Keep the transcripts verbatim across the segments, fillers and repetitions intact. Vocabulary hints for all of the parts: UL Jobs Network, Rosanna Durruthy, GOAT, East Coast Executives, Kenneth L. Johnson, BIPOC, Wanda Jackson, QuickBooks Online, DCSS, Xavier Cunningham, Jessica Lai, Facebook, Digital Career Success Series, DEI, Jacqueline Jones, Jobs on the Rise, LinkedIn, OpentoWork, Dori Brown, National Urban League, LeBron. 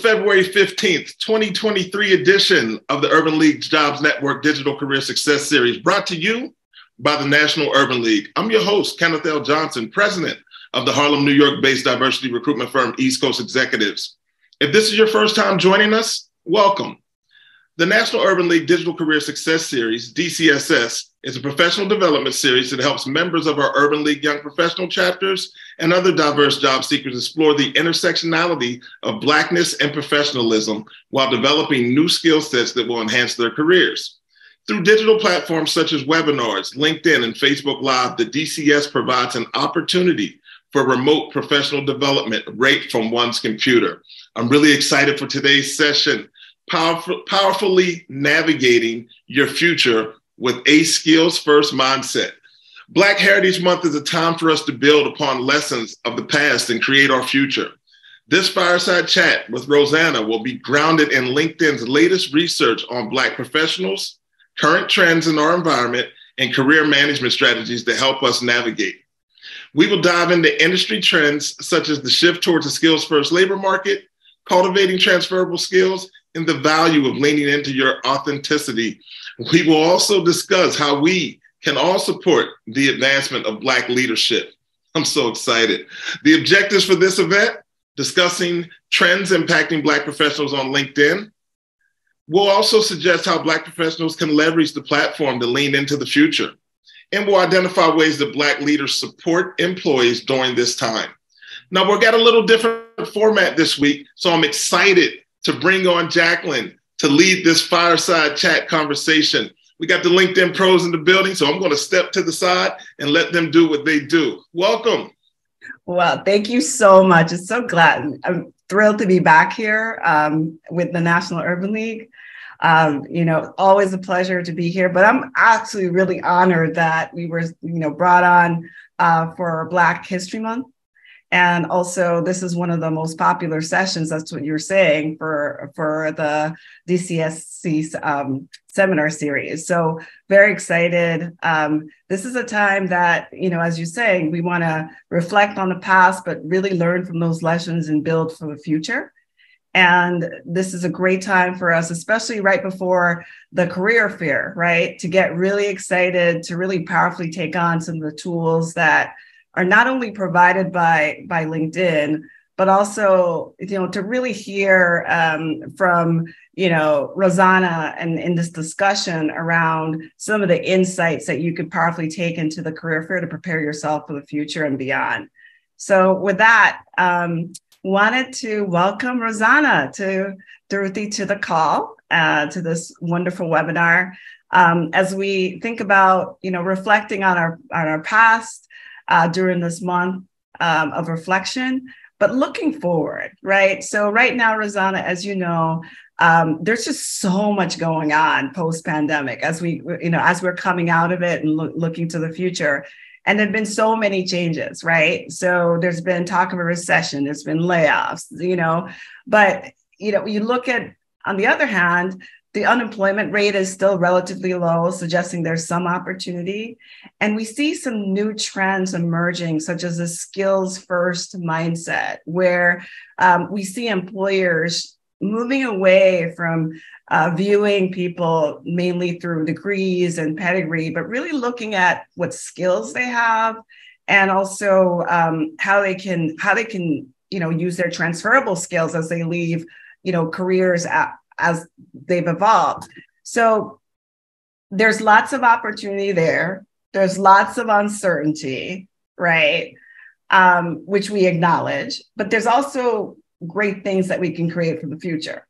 February fifteenth, twenty twenty-three edition of the Urban League Jobs Network Digital Career Success Series, brought to you by the National Urban League. I'm your host, Kenneth L. Johnson, president of the Harlem, New York-based diversity recruitment firm, East Coast Executives. If this is your first time joining us, welcome. The National Urban League Digital Career Success Series, D C S S, is a professional development series that helps members of our Urban League Young Professional chapters and other diverse job seekers explore the intersectionality of Blackness and professionalism while developing new skill sets that will enhance their careers. Through digital platforms such as webinars, LinkedIn, and Facebook Live, the D C S provides an opportunity for remote professional development right from one's computer. I'm really excited for today's session, Powerful, powerfully navigating your future with a skills-first mindset. Black Heritage Month is a time for us to build upon lessons of the past and create our future. This fireside chat with Rosanna will be grounded in LinkedIn's latest research on Black professionals, current trends in our environment, and career management strategies to help us navigate. We will dive into industry trends such as the shift towards a skills-first labor market, cultivating transferable skills, and the value of leaning into your authenticity. We will also discuss how we can all support the advancement of Black leadership. I'm so excited. The objectives for this event: discussing trends impacting Black professionals on LinkedIn. We'll also suggest how Black professionals can leverage the platform to lean into the future. And we'll identify ways that Black leaders support employees during this time. Now, we've got a little different format this week, so I'm excited to bring on Jacqueline to lead this fireside chat conversation. We got the LinkedIn pros in the building, so I'm going to step to the side and let them do what they do. Welcome. Well, thank you so much. It's so glad. I'm thrilled to be back here um, with the National Urban League. Um, you know, always a pleasure to be here, but I'm actually really honored that we were, you know, brought on uh, for Black History Month. And also, this is one of the most popular sessions, that's what you're saying, for, for the D C S C um, seminar series. So very excited. Um, this is a time that, you know, as you're saying, we want to reflect on the past, but really learn from those lessons and build for the future. And this is a great time for us, especially right before the career fair, right, to get really excited, to really powerfully take on some of the tools that are not only provided by, by LinkedIn, but also, you know, to really hear um, from, you know, Rosanna and in this discussion around some of the insights that you could powerfully take into the career fair to prepare yourself for the future and beyond. So with that, um, wanted to welcome Rosanna to Durruthy to the call, uh, to this wonderful webinar. Um, as we think about, you know, reflecting on our, on our past, Uh, during this month um, of reflection, but looking forward, right? So right now, Rosanna, as you know, um, there's just so much going on post-pandemic as we, you know, as we're coming out of it and lo looking to the future. And there've been so many changes, right? So there's been talk of a recession, there's been layoffs, you know, but, you know, you look at, on the other hand, the unemployment rate is still relatively low, suggesting there's some opportunity. And we see some new trends emerging, such as a skills-first mindset, where um, we see employers moving away from uh, viewing people mainly through degrees and pedigree, but really looking at what skills they have and also um, how they can, how they can, you know, use their transferable skills as they leave, you know, careers at, as they've evolved. So there's lots of opportunity there. There's lots of uncertainty, right? Um, which we acknowledge, but there's also great things that we can create for the future,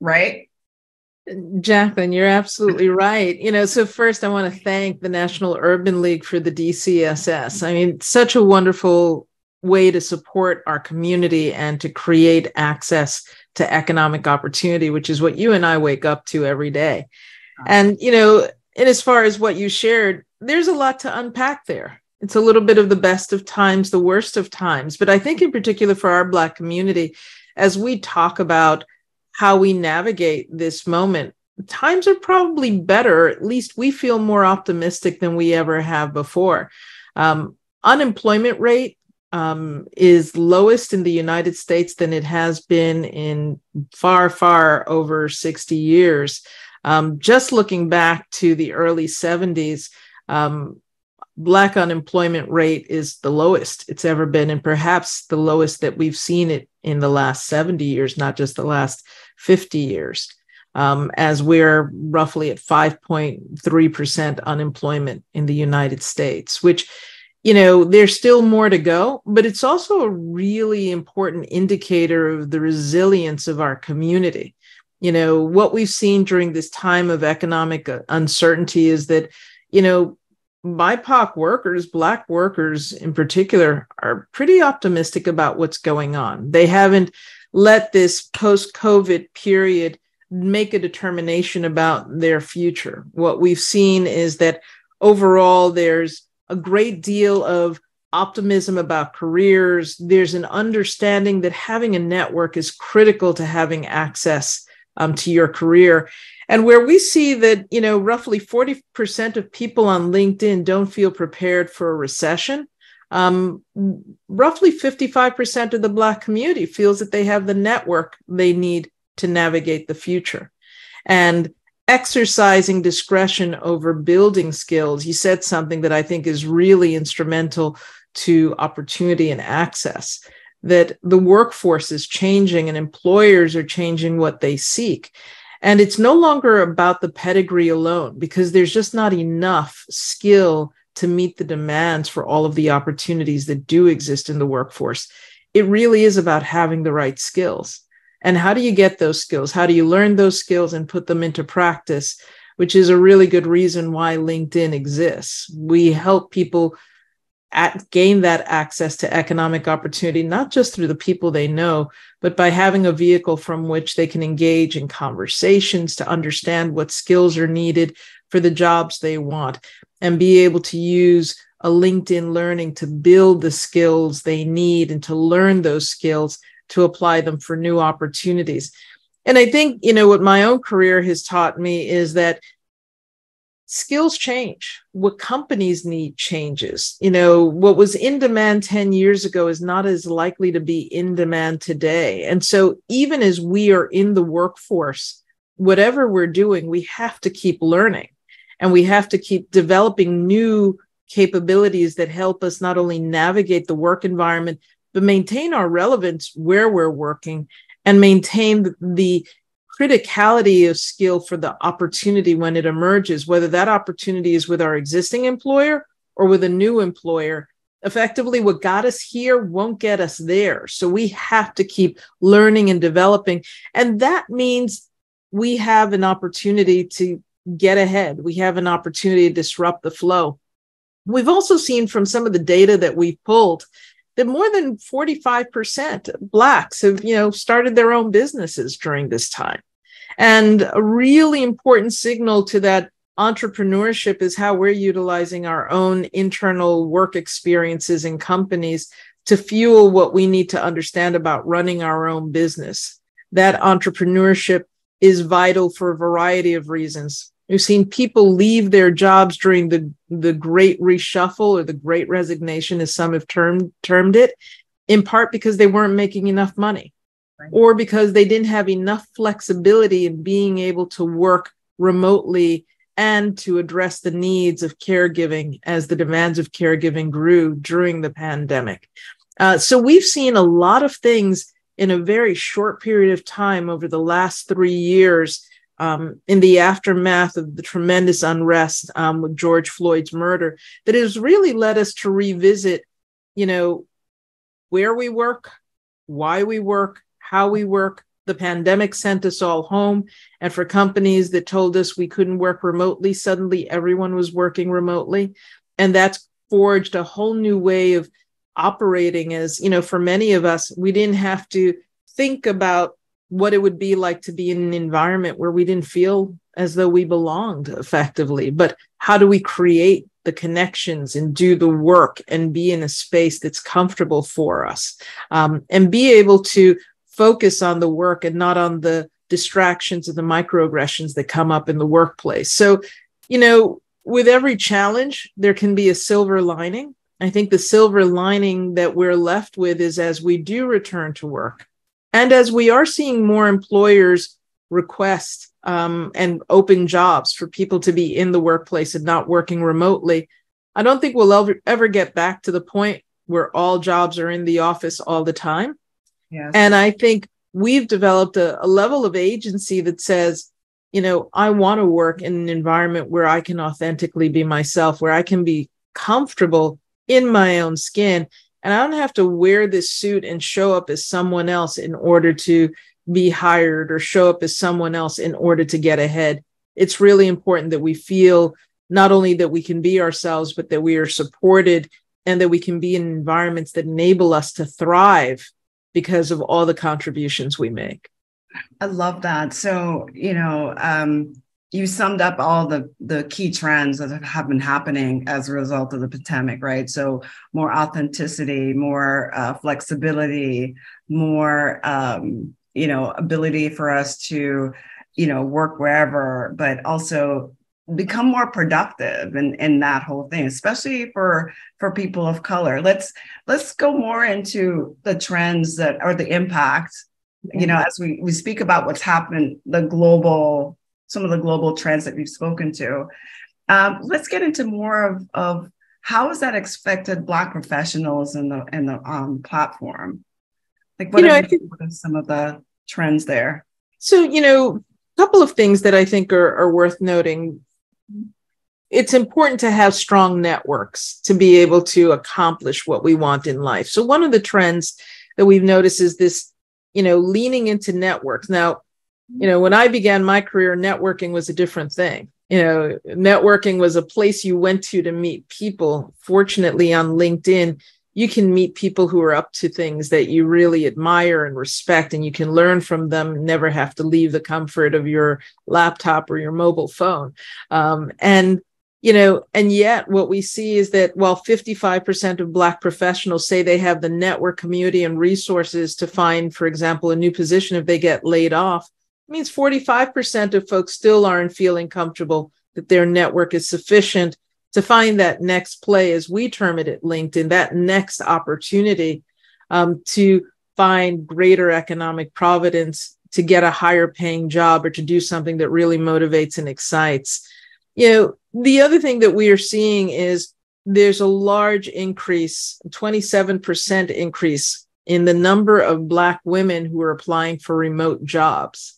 right? Jacqueline, you're absolutely right. You know, so first I want to thank the National Urban League for the D C S S. I mean, such a wonderful way to support our community and to create access to economic opportunity, which is what you and I wake up to every day. And, you know, and as far as what you shared, there's a lot to unpack there. It's a little bit of the best of times, the worst of times. But I think in particular for our Black community, as we talk about how we navigate this moment, times are probably better. At least we feel more optimistic than we ever have before. Um, unemployment rate um, is lowest in the United States than it has been in far, far over sixty years. Um, just looking back to the early seventies, um, Black unemployment rate is the lowest it's ever been, and perhaps the lowest that we've seen it in the last seventy years, not just the last fifty years, um, as we're roughly at five point three percent unemployment in the United States, which, you know, there's still more to go, but it's also a really important indicator of the resilience of our community. You know, what we've seen during this time of economic uncertainty is that, you know, B I P O C workers, Black workers in particular, are pretty optimistic about what's going on. They haven't let this post-COVID period make a determination about their future. What we've seen is that overall, there's a great deal of optimism about careers. There's an understanding that having a network is critical to having access um, to your career. And where we see that, you know, roughly forty percent of people on LinkedIn don't feel prepared for a recession, um, roughly fifty-five percent of the Black community feels that they have the network they need to navigate the future. And exercising discretion over building skills, you said something that I think is really instrumental to opportunity and access, that the workforce is changing and employers are changing what they seek. And it's no longer about the pedigree alone, because there's just not enough skill to meet the demands for all of the opportunities that do exist in the workforce. It really is about having the right skills. And how do you get those skills? How do you learn those skills and put them into practice, which is a really good reason why LinkedIn exists. We help people At, gain that access to economic opportunity, not just through the people they know, but by having a vehicle from which they can engage in conversations to understand what skills are needed for the jobs they want, and be able to use a LinkedIn learning to build the skills they need and to learn those skills to apply them for new opportunities. And I think, you know, what my own career has taught me is that skills change. What companies need changes. You know, what was in demand ten years ago is not as likely to be in demand today. And so even as we are in the workforce, whatever we're doing, we have to keep learning, and we have to keep developing new capabilities that help us not only navigate the work environment, but maintain our relevance where we're working and maintain the criticality of skill for the opportunity when it emerges, whether that opportunity is with our existing employer or with a new employer. Effectively, what got us here won't get us there. So we have to keep learning and developing. And that means we have an opportunity to get ahead. We have an opportunity to disrupt the flow. We've also seen from some of the data that we've pulled that more than forty-five percent of Blacks have, you know, started their own businesses during this time. And a really important signal to that entrepreneurship is how we're utilizing our own internal work experiences in companies to fuel what we need to understand about running our own business. That entrepreneurship is vital for a variety of reasons. We've seen people leave their jobs during the, the great reshuffle, or the great resignation, as some have termed, termed it, in part because they weren't making enough money, right, or because they didn't have enough flexibility in being able to work remotely and to address the needs of caregiving as the demands of caregiving grew during the pandemic. Uh, so we've seen a lot of things in a very short period of time over the last three years Um, in the aftermath of the tremendous unrest um, with George Floyd's murder, that has really led us to revisit, you know, where we work, why we work, how we work. The pandemic sent us all home. And for companies that told us we couldn't work remotely, suddenly everyone was working remotely. And that's forged a whole new way of operating, as, you know, for many of us, we didn't have to think about what it would be like to be in an environment where we didn't feel as though we belonged effectively. But how do we create the connections and do the work and be in a space that's comfortable for us, um, and be able to focus on the work and not on the distractions and the microaggressions that come up in the workplace. So, you know, with every challenge, there can be a silver lining. I think the silver lining that we're left with is as we do return to work, and as we are seeing more employers request um, and open jobs for people to be in the workplace and not working remotely, I don't think we'll ever, ever get back to the point where all jobs are in the office all the time. Yes. And I think we've developed a, a level of agency that says, you know, I want to work in an environment where I can authentically be myself, where I can be comfortable in my own skin. And I don't have to wear this suit and show up as someone else in order to be hired or show up as someone else in order to get ahead. It's really important that we feel not only that we can be ourselves, but that we are supported and that we can be in environments that enable us to thrive because of all the contributions we make. I love that. So, you know, um, you summed up all the, the key trends that have been happening as a result of the pandemic, right? So more authenticity, more uh, flexibility, more, um, you know, ability for us to, you know, work wherever, but also become more productive in, in that whole thing, especially for, for people of color. Let's, let's go more into the trends that are the impact, you know, as we, we speak about what's happened, the global, some of the global trends that we've spoken to. Um, let's get into more of, of how is that expected Black professionals in the, in the um, platform? Like what, you know, are, I think, what are some of the trends there? So, you know, a couple of things that I think are, are worth noting. It's important to have strong networks to be able to accomplish what we want in life. So one of the trends that we've noticed is this, you know, leaning into networks. Now, you know, when I began my career, networking was a different thing. You know, networking was a place you went to to meet people. Fortunately, on LinkedIn, you can meet people who are up to things that you really admire and respect, and you can learn from them, never have to leave the comfort of your laptop or your mobile phone. Um, and, you know, and yet what we see is that while fifty-five percent of Black professionals say they have the network, community, and resources to find, for example, a new position if they get laid off, it means forty-five percent of folks still aren't feeling comfortable that their network is sufficient to find that next play, as we term it at LinkedIn, that next opportunity um, to find greater economic providence, to get a higher paying job, or to do something that really motivates and excites. You know, the other thing that we are seeing is there's a large increase, twenty-seven percent increase in the number of Black women who are applying for remote jobs.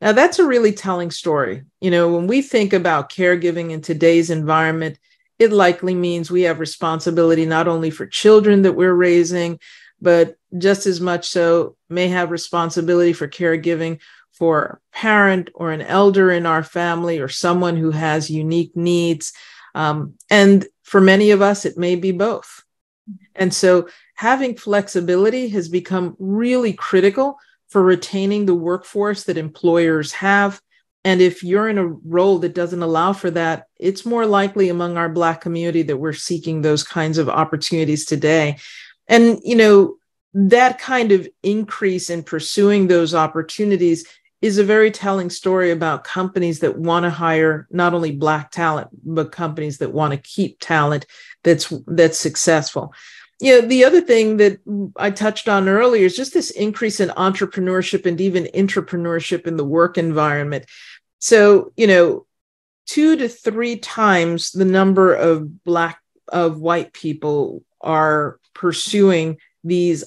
Now, that's a really telling story. You know, when we think about caregiving in today's environment, it likely means we have responsibility not only for children that we're raising, but just as much so may have responsibility for caregiving for a parent or an elder in our family or someone who has unique needs. Um, and for many of us, it may be both. And so having flexibility has become really critical for retaining the workforce that employers have. And if you're in a role that doesn't allow for that, it's more likely among our Black community that we're seeking those kinds of opportunities today. And, you know, that kind of increase in pursuing those opportunities is a very telling story about companies that want to hire not only Black talent, but companies that want to keep talent that's that's successful. You know, the other thing that I touched on earlier is just this increase in entrepreneurship and even intrapreneurship in the work environment. So, you know, two to three times the number of Black, of white people are pursuing these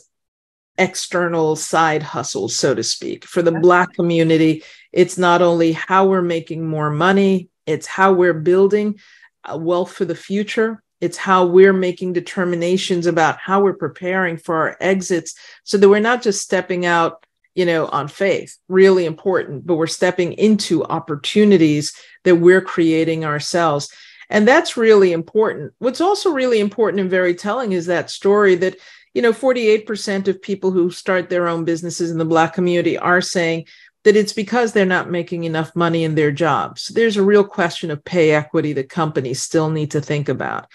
external side hustles, so to speak. For the Black community, it's not only how we're making more money, it's how we're building wealth for the future. It's how we're making determinations about how we're preparing for our exits so that we're not just stepping out, you know, on faith, really important, but we're stepping into opportunities that we're creating ourselves. And that's really important. What's also really important and very telling is that story that, you know, forty-eight percent of people who start their own businesses in the Black community are saying that it's because they're not making enough money in their jobs. There's a real question of pay equity that companies still need to think about.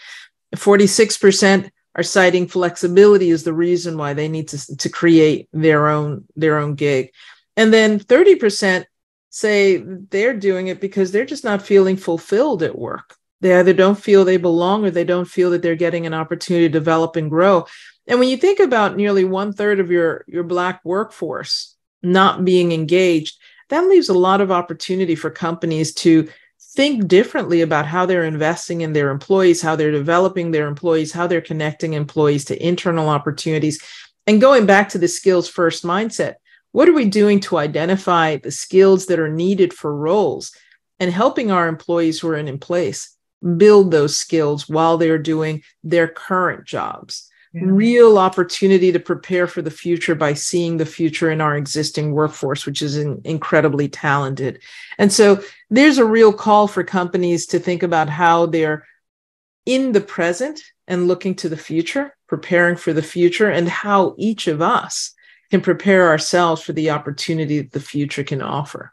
forty-six percent are citing flexibility as the reason why they need to, to create their own, their own gig. And then thirty percent say they're doing it because they're just not feeling fulfilled at work. They either don't feel they belong or they don't feel that they're getting an opportunity to develop and grow. And when you think about nearly one third of your, your Black workforce not being engaged, that leaves a lot of opportunity for companies to think differently about how they're investing in their employees, how they're developing their employees, how they're connecting employees to internal opportunities. And going back to the skills first mindset, what are we doing to identify the skills that are needed for roles and helping our employees who are in, in place build those skills while they're doing their current jobs? Yeah. Real opportunity to prepare for the future by seeing the future in our existing workforce, which is in, incredibly talented. And so there's a real call for companies to think about how they're in the present and looking to the future, preparing for the future, and how each of us can prepare ourselves for the opportunity that the future can offer.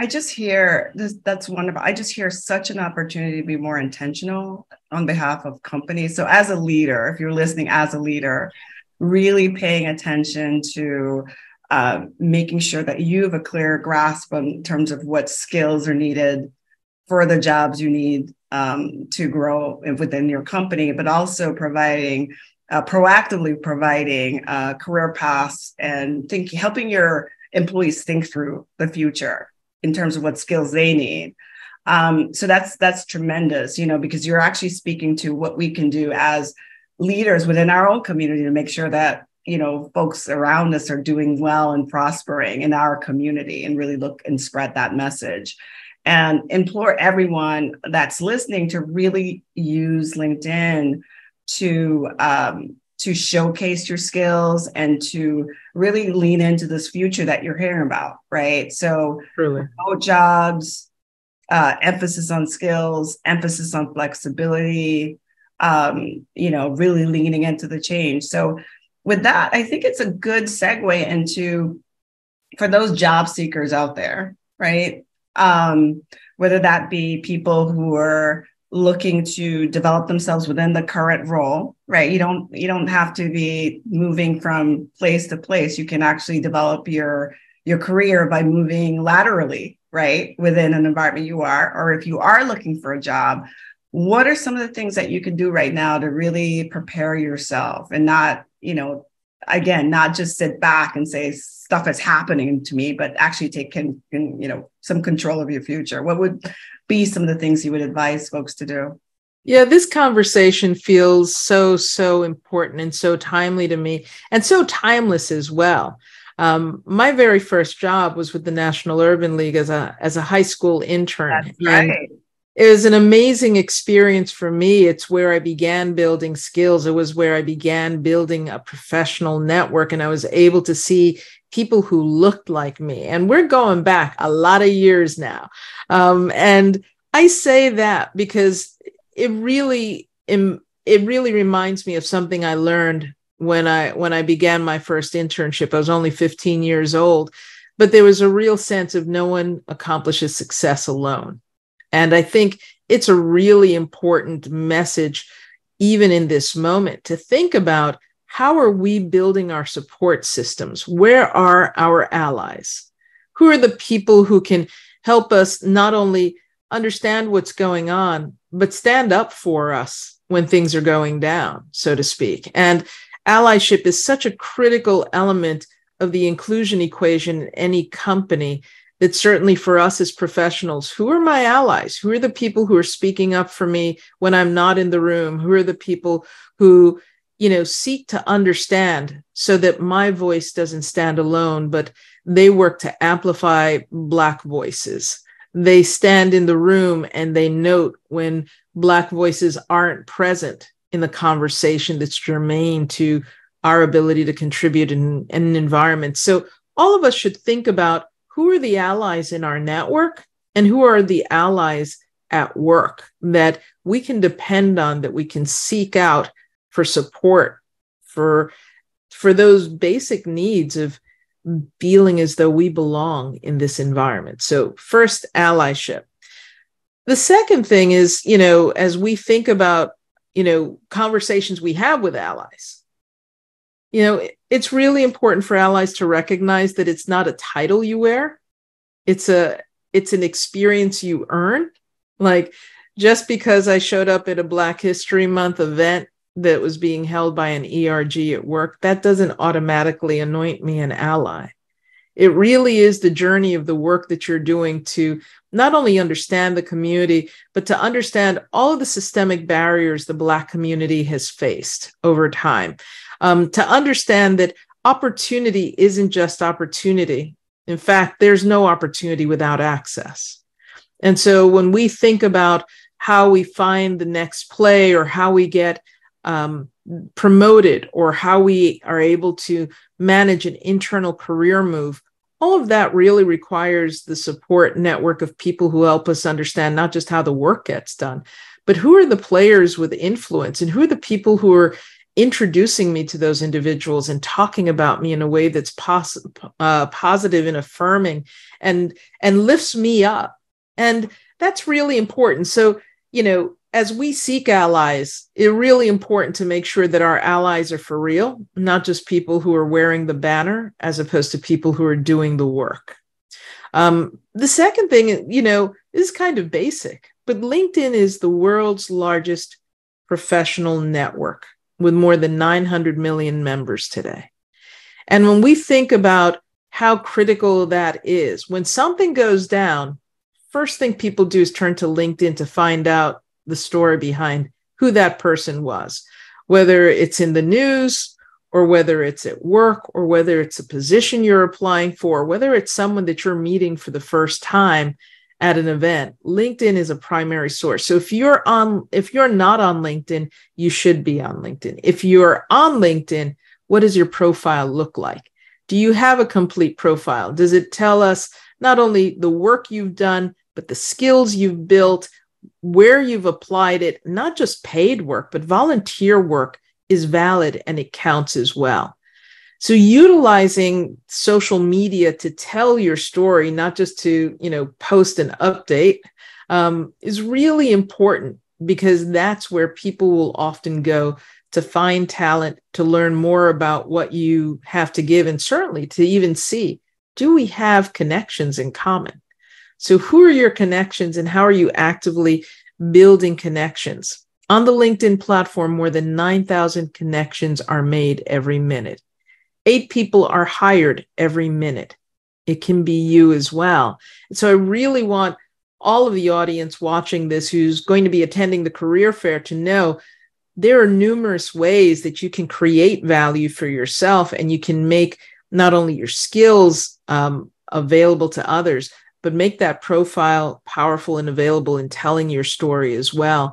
I just hear, this, that's wonderful. I just hear such an opportunity to be more intentional on behalf of companies. So as a leader, if you're listening as a leader, really paying attention to uh, making sure that you have a clear grasp in terms of what skills are needed for the jobs you need um, to grow within your company, but also providing, uh, proactively providing uh, career paths and thinking, helping your employees think through the future in terms of what skills they need. Um, so that's that's tremendous, you know, because you're actually speaking to what we can do as leaders within our own community to make sure that, you know, folks around us are doing well and prospering in our community and really look and spread that message. And implore everyone that's listening to really use LinkedIn to um, to showcase your skills and to really lean into this future that you're hearing about, right? So really. Remote jobs, uh, emphasis on skills, emphasis on flexibility, um, you know, really leaning into the change. So with that, I think it's a good segue into, for those job seekers out there, right? Um, whether that be people who are looking to develop themselves within the current role, right? You don't you don't have to be moving from place to place. You can actually develop your your career by moving laterally, right? Within an environment you are, or if you are looking for a job, what are some of the things that you can do right now to really prepare yourself and not, you know, again, not just sit back and say stuff is happening to me, but actually take can, can, you know, some control of your future. What would be some of the things you would advise folks to do? Yeah, this conversation feels so, so important and so timely to me and so timeless as well. Um, my very first job was with the National Urban League as a, as a high school intern. That's right. And it was an amazing experience for me. It's where I began building skills. It was where I began building a professional network, and I was able to see people who looked like me. And we're going back a lot of years now. Um, and I say that because it really, it really reminds me of something I learned when I, when I began my first internship. I was only fifteen years old, but there was a real sense of no one accomplishes success alone. And I think it's a really important message, even in this moment, to think about how are we building our support systems? Where are our allies? Who are the people who can help us not only understand what's going on, but stand up for us when things are going down, so to speak? And allyship is such a critical element of the inclusion equation in any company. That certainly for us as professionals, who are my allies? Who are the people who are speaking up for me when I'm not in the room? Who are the people who, you know, seek to understand so that my voice doesn't stand alone, but they work to amplify Black voices. They stand in the room and they note when Black voices aren't present in the conversation that's germane to our ability to contribute in, in an environment. So all of us should think about, who are the allies in our network and who are the allies at work that we can depend on, that we can seek out for support, for, for those basic needs of feeling as though we belong in this environment. So first, allyship. The second thing is, you know, as we think about, you know, conversations we have with allies, You know, it's really important for allies to recognize that it's not a title you wear. It's a, it's an experience you earn. Like, just because I showed up at a Black History Month event that was being held by an E R G at work, that doesn't automatically anoint me an ally. It really is the journey of the work that you're doing to not only understand the community, but to understand all of the systemic barriers the Black community has faced over time. Um, to understand that opportunity isn't just opportunity. In fact, there's no opportunity without access. And so when we think about how we find the next play or how we get um, promoted or how we are able to manage an internal career move, all of that really requires the support network of people who help us understand not just how the work gets done, but who are the players with influence and who are the people who are introducing me to those individuals and talking about me in a way that's pos- uh, positive and affirming and, and lifts me up. And that's really important. So, you know, as we seek allies, it's really important to make sure that our allies are for real, not just people who are wearing the banner, as opposed to people who are doing the work. Um, the second thing, you know, is kind of basic, but LinkedIn is the world's largest professional network with more than nine hundred million members today. And when we think about how critical that is, when something goes down, first thing people do is turn to LinkedIn to find out the story behind who that person was, whether it's in the news or whether it's at work or whether it's a position you're applying for, whether it's someone that you're meeting for the first time at an event. LinkedIn is a primary source. So if you're on, if you're not on LinkedIn, you should be on LinkedIn. If you're on LinkedIn, what does your profile look like? Do you have a complete profile? Does it tell us not only the work you've done, but the skills you've built, where you've applied it? Not just paid work, but volunteer work is valid and it counts as well. So utilizing social media to tell your story, not just to, you know, post an update, um, is really important, because that's where people will often go to find talent, to learn more about what you have to give, and certainly to even see, do we have connections in common? So who are your connections and how are you actively building connections? On the LinkedIn platform, more than nine thousand connections are made every minute. Eight people are hired every minute. It can be you as well. So I really want all of the audience watching this who's going to be attending the career fair to know there are numerous ways that you can create value for yourself, and you can make not only your skills um, available to others, but make that profile powerful and available in telling your story as well.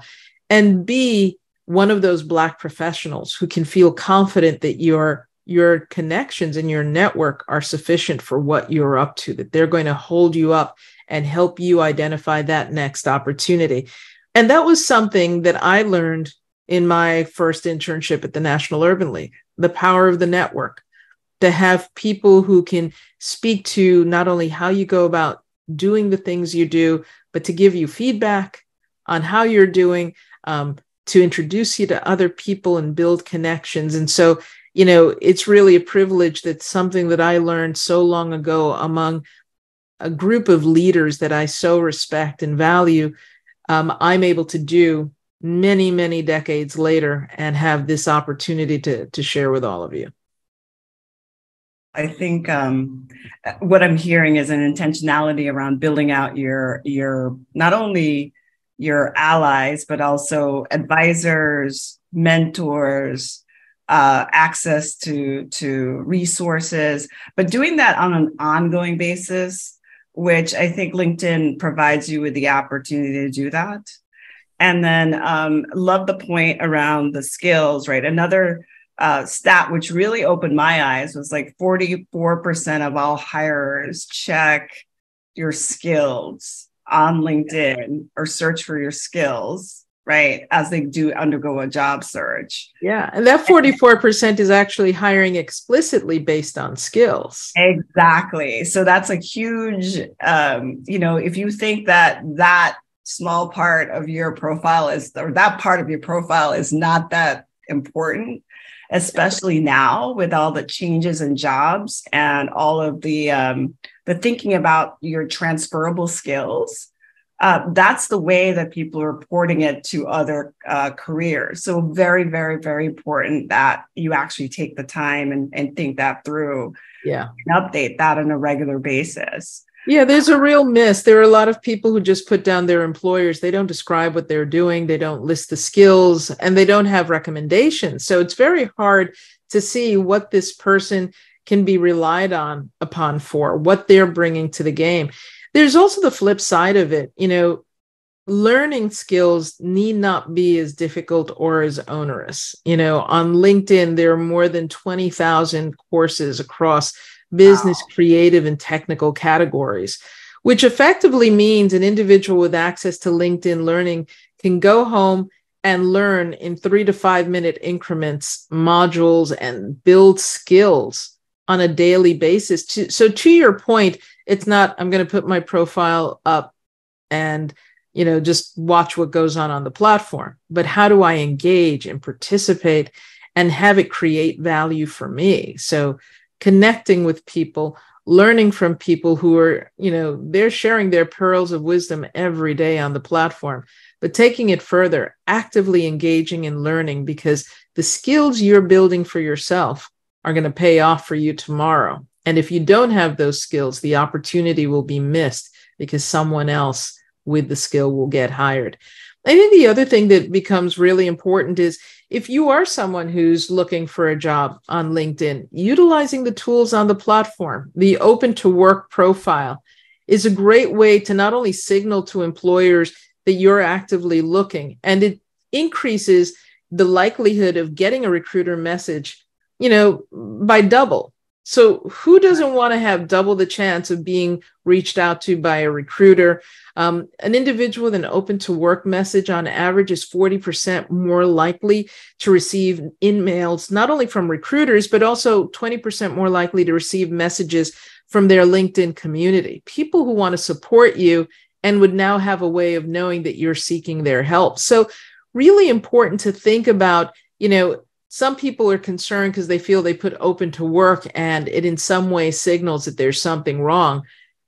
And be one of those Black professionals who can feel confident that your, your connections and your network are sufficient for what you're up to, that they're going to hold you up and help you identify that next opportunity. And that was something that I learned in my first internship at the National Urban League, the power of the network, to have people who can speak to not only how you go about doing the things you do, but to give you feedback on how you're doing, um, to introduce you to other people and build connections. And so, you know, it's really a privilege. That's something that I learned so long ago among a group of leaders that I so respect and value. Um, I'm able to do many, many decades later and have this opportunity to, to share with all of you. I think um, what I'm hearing is an intentionality around building out your your not only your allies, but also advisors, mentors, uh, access to to resources, but doing that on an ongoing basis, which I think LinkedIn provides you with the opportunity to do that. And then um, love the point around the skills, right? Another Uh, stat which really opened my eyes was like forty-four percent of all hirers check your skills on LinkedIn or search for your skills, right? As they do undergo a job search. Yeah. And that forty-four percent is actually hiring explicitly based on skills. Exactly. So that's a huge, um, you know, if you think that that small part of your profile is, or that part of your profile is not that important, especially now with all the changes in jobs and all of the um, the thinking about your transferable skills. Uh, that's the way that people are reporting it to other uh, careers. So very, very, very important that you actually take the time and, and think that through. Yeah, and update that on a regular basis. Yeah, there's a real miss. There are a lot of people who just put down their employers. They don't describe what they're doing. They don't list the skills, and they don't have recommendations. So it's very hard to see what this person can be relied on upon for, what they're bringing to the game. There's also the flip side of it. You know, learning skills need not be as difficult or as onerous. You know, on LinkedIn, there are more than twenty thousand courses across business, wow, creative, and technical categories, which effectively means an individual with access to LinkedIn Learning can go home and learn in three to five minute increments, modules, and build skills on a daily basis. So to your point, it's not, I'm going to put my profile up and, you know, just watch what goes on on the platform, but how do I engage and participate and have it create value for me? So connecting with people, learning from people who are, you know, they're sharing their pearls of wisdom every day on the platform, but taking it further, actively engaging and learning, because the skills you're building for yourself are going to pay off for you tomorrow. And if you don't have those skills, the opportunity will be missed because someone else with the skill will get hired. I think the other thing that becomes really important is if you are someone who's looking for a job on LinkedIn, utilizing the tools on the platform, the OpentoWork profile is a great way to not only signal to employers that you're actively looking, and it increases the likelihood of getting a recruiter message, you know, by double. So who doesn't want to have double the chance of being reached out to by a recruiter? Um, an individual with an open to work message on average is forty percent more likely to receive emails, not only from recruiters, but also twenty percent more likely to receive messages from their LinkedIn community, people who want to support you and would now have a way of knowing that you're seeking their help. So really important to think about, you know, some people are concerned because they feel they put open to work and it in some way signals that there's something wrong.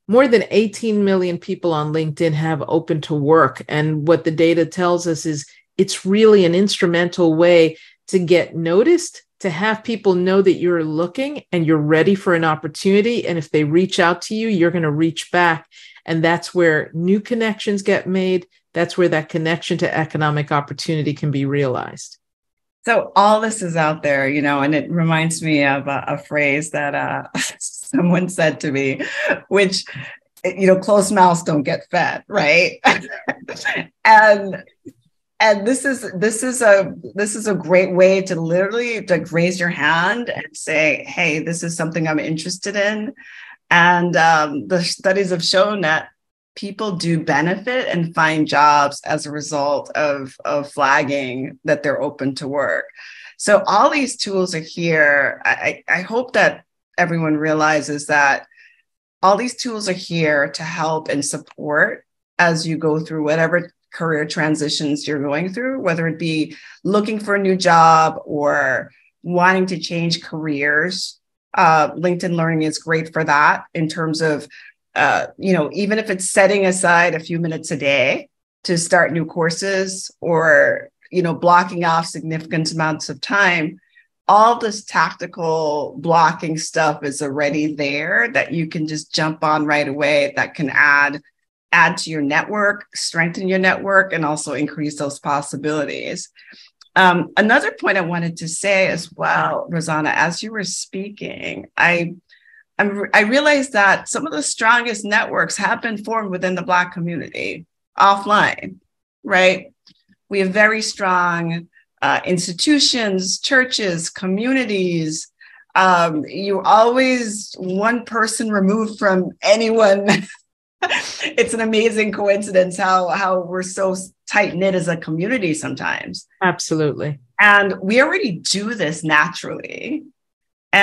More than eighteen million people on LinkedIn have open to work. And what the data tells us is it's really an instrumental way to get noticed, to have people know that you're looking and you're ready for an opportunity. And if they reach out to you, you're going to reach back. And that's where new connections get made. That's where that connection to economic opportunity can be realized. So all this is out there, you know, and it reminds me of a, a phrase that uh, someone said to me, which, you know, closed mouths don't get fed, right? and and this is this is a this is a great way to literally like raise your hand and say, hey, this is something I'm interested in, and um, the studies have shown that people do benefit and find jobs as a result of, of flagging that they're open to work. So all these tools are here. I, I hope that everyone realizes that all these tools are here to help and support as you go through whatever career transitions you're going through, whether it be looking for a new job or wanting to change careers. Uh, LinkedIn Learning is great for that in terms of Uh, you know, even if it's setting aside a few minutes a day to start new courses or, you know, blocking off significant amounts of time, all this tactical blocking stuff is already there that you can just jump on right away that can add, add to your network, strengthen your network, and also increase those possibilities. Um, another point I wanted to say as well, Rosanna, as you were speaking, I I realized that some of the strongest networks have been formed within the Black community offline, right? We have very strong uh, institutions, churches, communities. Um, you're always one person removed from anyone. It's an amazing coincidence how, how we're so tight-knit as a community sometimes. Absolutely. And we already do this naturally.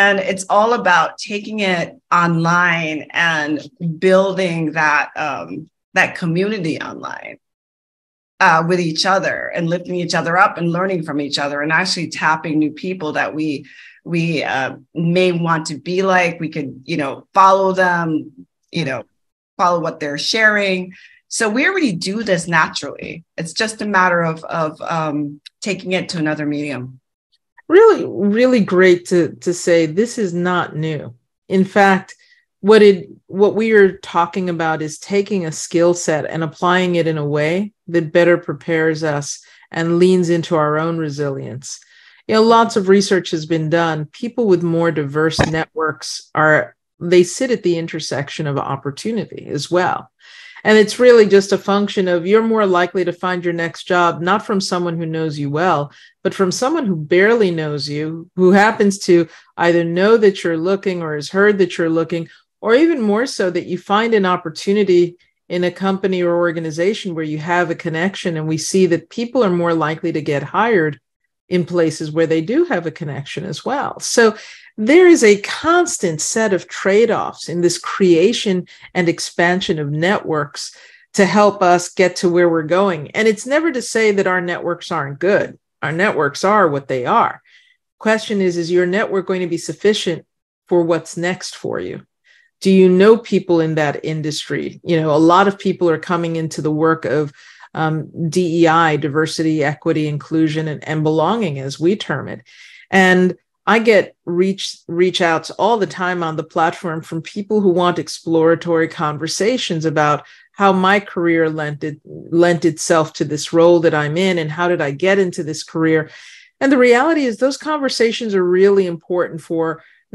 And it's all about taking it online and building that um, that community online. uh, with each other and lifting each other up and learning from each other and actually tapping new people that we we uh, may want to be like. We could, you know, follow them, you know, follow what they're sharing. So we already do this naturally. It's just a matter of of um, taking it to another medium. Really, really great to to say this is not new. In fact, what it what we are talking about is taking a skill set and applying it in a way that better prepares us and leans into our own resilience. You know, lots of research has been done. People with more diverse networks are they sit at the intersection of opportunity as well. And it's really just a function of you're more likely to find your next job, not from someone who knows you well, but from someone who barely knows you, who happens to either know that you're looking or has heard that you're looking, or even more so that you find an opportunity in a company or organization where you have a connection. And we see that people are more likely to get hired in places where they do have a connection as well. So there is a constant set of trade-offs in this creation and expansion of networks to help us get to where we're going. And it's never to say that our networks aren't good. Our networks are what they are. Question is, is your network going to be sufficient for what's next for you? Do you know people in that industry? You know, a lot of people are coming into the work of Um, D E I, diversity, equity, inclusion, and, and belonging, as we term it. And I get reach reach outs all the time on the platform from people who want exploratory conversations about how my career lent, it, lent itself to this role that I'm in and how did I get into this career. And the reality is those conversations are really important for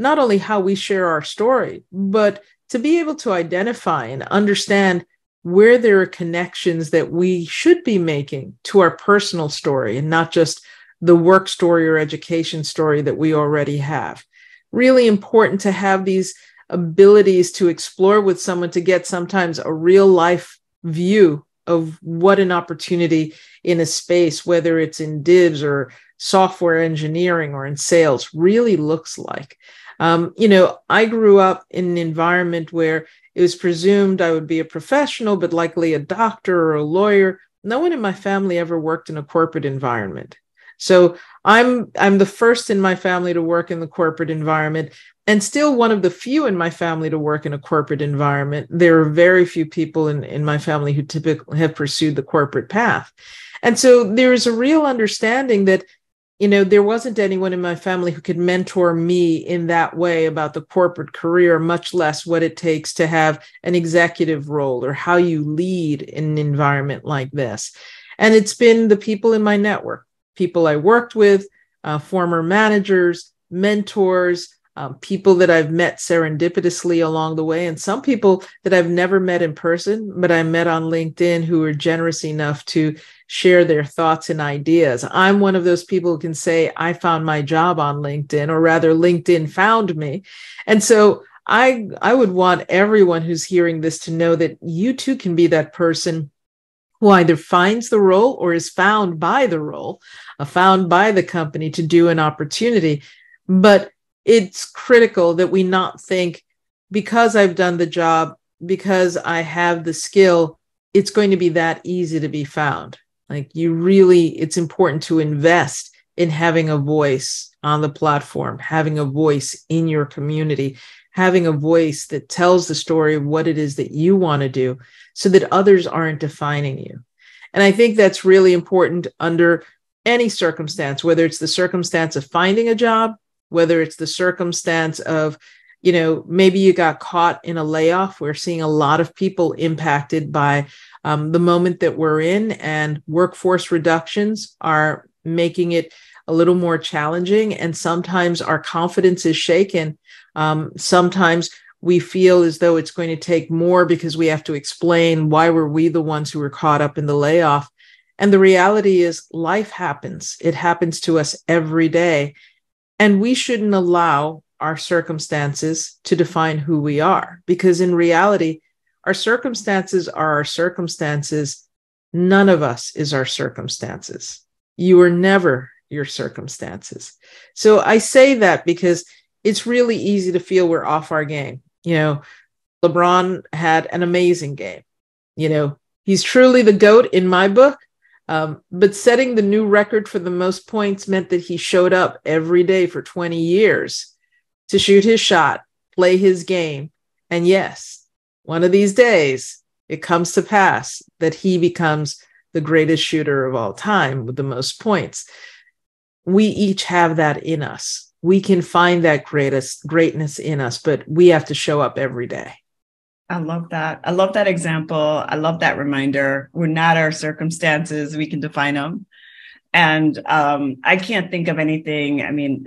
not only how we share our story, but to be able to identify and understand where there are connections that we should be making to our personal story and not just the work story or education story that we already have. Really important to have these abilities to explore with someone to get sometimes a real life view of what an opportunity in a space, whether it's in divs or software engineering or in sales, really looks like. Um, you know, I grew up in an environment where it was presumed I would be a professional, but likely a doctor or a lawyer. No one in my family ever worked in a corporate environment. So I'm I'm the first in my family to work in the corporate environment and still one of the few in my family to work in a corporate environment. There are very few people in, in my family who typically have pursued the corporate path. And so there is a real understanding that, you know, there wasn't anyone in my family who could mentor me in that way about the corporate career, much less what it takes to have an executive role or how you lead in an environment like this. And it's been the people in my network, people I worked with, uh, former managers, mentors, um, people that I've met serendipitously along the way, and some people that I've never met in person, but I met on LinkedIn who were generous enough to share their thoughts and ideas. I'm one of those people who can say, I found my job on LinkedIn, or rather LinkedIn found me. And so I, I would want everyone who's hearing this to know that you too can be that person who either finds the role or is found by the role, found by the company to do an opportunity. But it's critical that we not think, because I've done the job, because I have the skill, it's going to be that easy to be found. Like you really, it's important to invest in having a voice on the platform, having a voice in your community, having a voice that tells the story of what it is that you want to do so that others aren't defining you. And I think that's really important under any circumstance, whether it's the circumstance of finding a job, whether it's the circumstance of, you know, maybe you got caught in a layoff. We're seeing a lot of people impacted by um, the moment that we're in, and workforce reductions are making it a little more challenging. And sometimes our confidence is shaken. Um, sometimes we feel as though it's going to take more because we have to explain why were we the ones who were caught up in the layoff. And the reality is life happens. It happens to us every day. And we shouldn't allow our circumstances to define who we are, because in reality, our circumstances are our circumstances. None of us is our circumstances. You are never your circumstances. So I say that because it's really easy to feel we're off our game. You know, LeBron had an amazing game. You know, he's truly the GOAT in my book. Um, but setting the new record for the most points meant that he showed up every day for twenty years to shoot his shot, play his game. And yes, one of these days, it comes to pass that he becomes the greatest shooter of all time with the most points. We each have that in us. We can find that greatest greatness in us, but we have to show up every day. I love that. I love that example. I love that reminder. We're not our circumstances. We can define them. And um, I can't think of anything. I mean,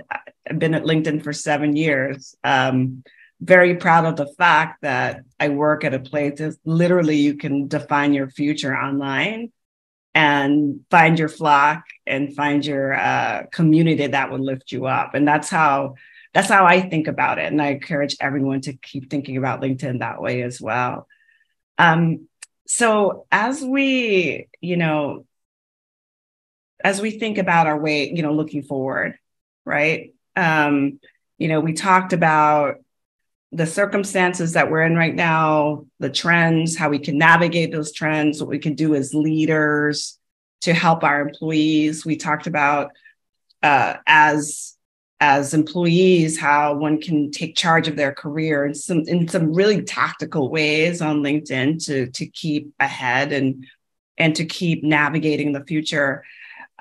I've been at LinkedIn for seven years. Um, very proud of the fact that I work at a place that literally you can define your future online and find your flock and find your uh, community that will lift you up. And that's how That's how I think about it. And I encourage everyone to keep thinking about LinkedIn that way as well. Um, so as we, you know, as we think about our way, you know, looking forward, right? Um, you know, we talked about the circumstances that we're in right now, the trends, how we can navigate those trends, what we can do as leaders to help our employees. We talked about uh, as As employees, how one can take charge of their career in some in some really tactical ways on LinkedIn to, to keep ahead and and to keep navigating the future.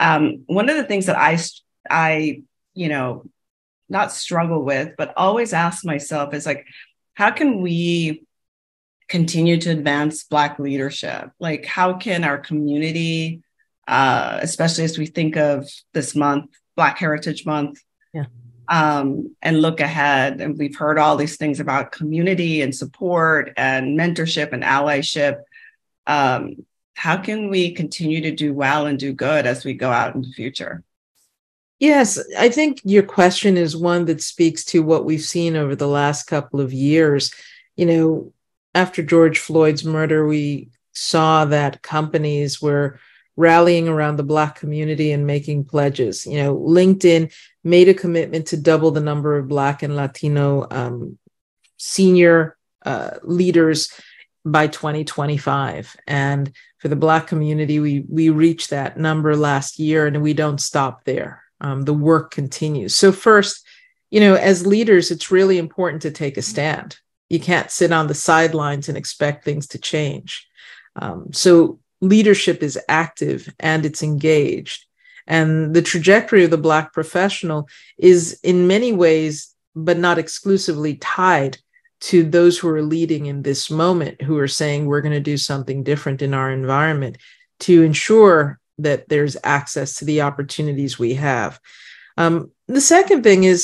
Um, one of the things that I I you know not struggle with, but always ask myself is like, how can we continue to advance Black leadership? Like, how can our community, uh, especially as we think of this month, Black Heritage Month. Yeah. Um, and look ahead. And we've heard all these things about community and support and mentorship and allyship. Um, how can we continue to do well and do good as we go out in the future? Yes, I think your question is one that speaks to what we've seen over the last couple of years. You know, after George Floyd's murder, we saw that companies were rallying around the Black community and making pledges. You know, LinkedIn made a commitment to double the number of Black and Latino um, senior uh, leaders by twenty twenty-five. And for the Black community, we we reached that number last year, and we don't stop there. Um, the work continues. So first, you know, as leaders, it's really important to take a stand. You can't sit on the sidelines and expect things to change. Um, so leadership is active and it's engaged. And the trajectory of the Black professional is in many ways, but not exclusively, tied to those who are leading in this moment, who are saying we're going to do something different in our environment to ensure that there's access to the opportunities we have. Um, the second thing is,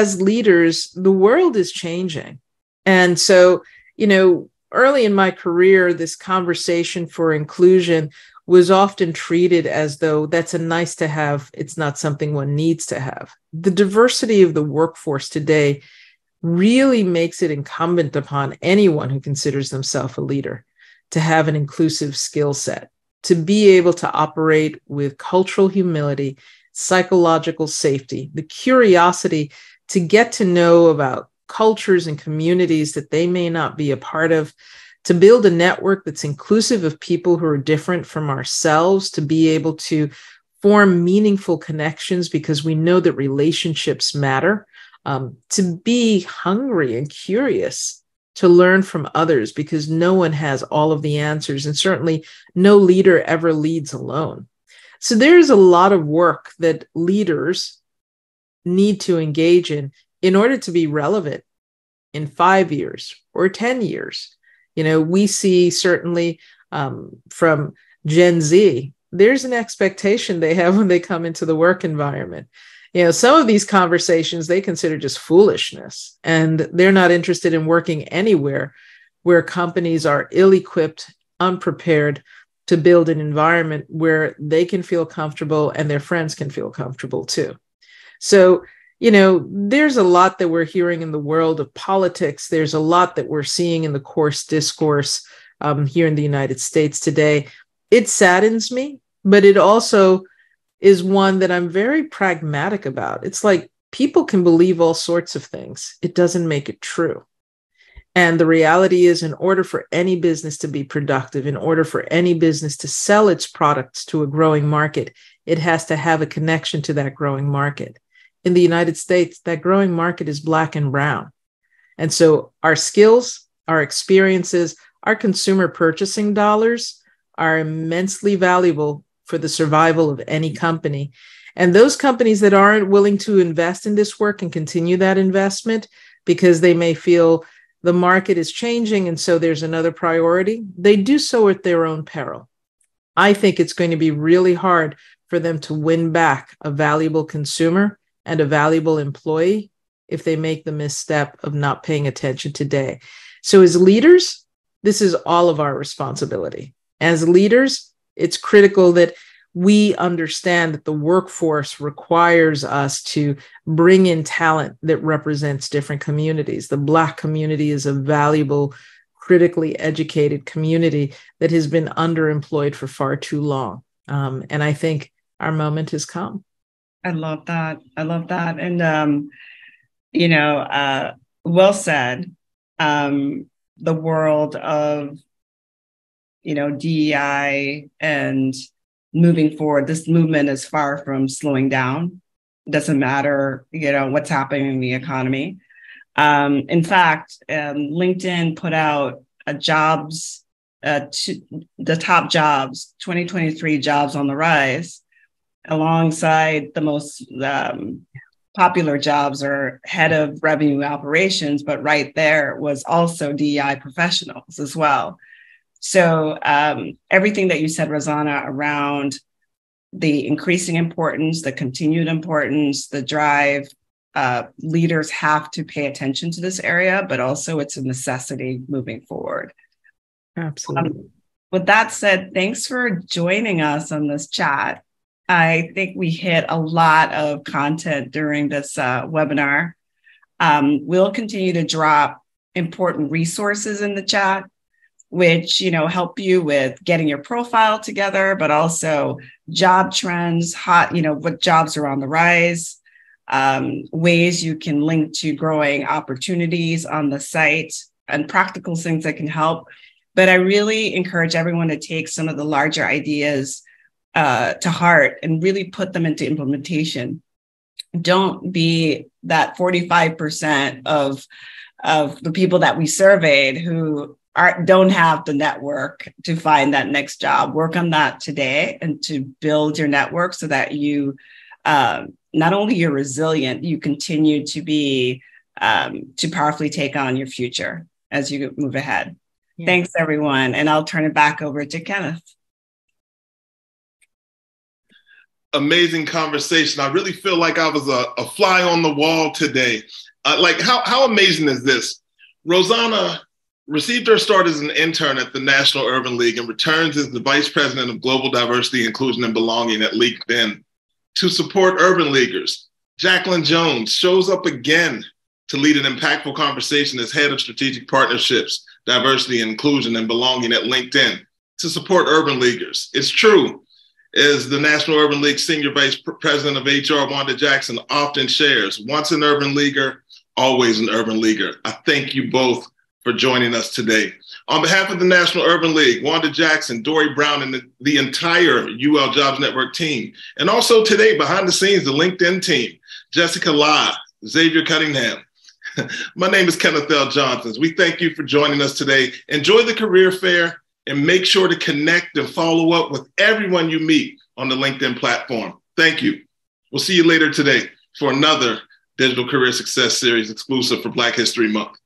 as leaders, the world is changing. And so, you know, early in my career, this conversation for inclusion was often treated as though that's a nice to have. It's not something one needs to have. The diversity of the workforce today really makes it incumbent upon anyone who considers themselves a leader to have an inclusive skill set, to be able to operate with cultural humility, psychological safety, the curiosity to get to know about cultures and communities that they may not be a part of, to build a network that's inclusive of people who are different from ourselves, to be able to form meaningful connections because we know that relationships matter, um, to be hungry and curious, to learn from others because no one has all of the answers, and certainly no leader ever leads alone. So there's a lot of work that leaders need to engage in in order to be relevant in five years or ten years. You know, we see certainly um, from Gen Z, there's an expectation they have when they come into the work environment. You know, some of these conversations they consider just foolishness, and they're not interested in working anywhere where companies are ill-equipped, unprepared to build an environment where they can feel comfortable and their friends can feel comfortable too. So, you know, there's a lot that we're hearing in the world of politics. There's a lot that we're seeing in the coarse discourse um, here in the United States today. It saddens me, but it also is one that I'm very pragmatic about. It's like people can believe all sorts of things. It doesn't make it true. And the reality is, in order for any business to be productive, in order for any business to sell its products to a growing market, it has to have a connection to that growing market. In the United States, that growing market is Black and brown. And so our skills, our experiences, our consumer purchasing dollars are immensely valuable for the survival of any company. And those companies that aren't willing to invest in this work and continue that investment because they may feel the market is changing and so there's another priority, they do so at their own peril. I think it's going to be really hard for them to win back a valuable consumer and a valuable employee if they make the misstep of not paying attention today. So as leaders, this is all of our responsibility. As leaders, it's critical that we understand that the workforce requires us to bring in talent that represents different communities. The Black community is a valuable, critically educated community that has been underemployed for far too long. Um, and I think our moment has come. I love that. I love that. And, um, you know, uh, well said. Um, the world of, you know, D E I and moving forward, this movement is far from slowing down. It doesn't matter, you know, what's happening in the economy. Um, in fact, um, LinkedIn put out a jobs, uh, to, the top jobs, twenty twenty-three jobs on the rise, alongside the most um, popular jobs are head of revenue operations, but right there was also D E I professionals as well. So um, everything that you said, Rosanna, around the increasing importance, the continued importance, the drive, uh, leaders have to pay attention to this area, but also it's a necessity moving forward. Absolutely. Um, with that said, thanks for joining us on this chat. I think we hit a lot of content during this uh, webinar. Um, we'll continue to drop important resources in the chat, which, you know, help you with getting your profile together, but also job trends, hot, you know, what jobs are on the rise, um, ways you can link to growing opportunities on the site, and practical things that can help. But I really encourage everyone to take some of the larger ideas uh, to heart and really put them into implementation. Don't be that forty-five percent of, of the people that we surveyed who Are, don't have the network to find that next job. Work on that today and to build your network so that you, um, not only you're resilient, you continue to be, um, to powerfully take on your future as you move ahead. Yeah. Thanks, everyone. And I'll turn it back over to Kenneth. Amazing conversation. I really feel like I was a, a fly on the wall today. Uh, like how, how amazing is this? Rosanna received her start as an intern at the National Urban League and returns as the Vice President of Global Diversity, Inclusion, and Belonging at LinkedIn to support urban leaguers. Jacqueline Jones shows up again to lead an impactful conversation as Head of Strategic Partnerships, Diversity, Inclusion, and Belonging at LinkedIn to support urban leaguers. It's true, as the National Urban League Senior Vice President of H R, Wanda Jackson, often shares, once an urban leaguer, always an urban leaguer. I thank you both for joining us today. On behalf of the National Urban League, Wanda Jackson, Dori Brown, and the, the entire U L Jobs Network team, and also today, behind the scenes, the LinkedIn team, Jessica Lai, Xavier Cunningham. My name is Kenneth L. Johnson. We thank you for joining us today. Enjoy the career fair and make sure to connect and follow up with everyone you meet on the LinkedIn platform. Thank you. We'll see you later today for another Digital Career Success Series exclusive for Black History Month.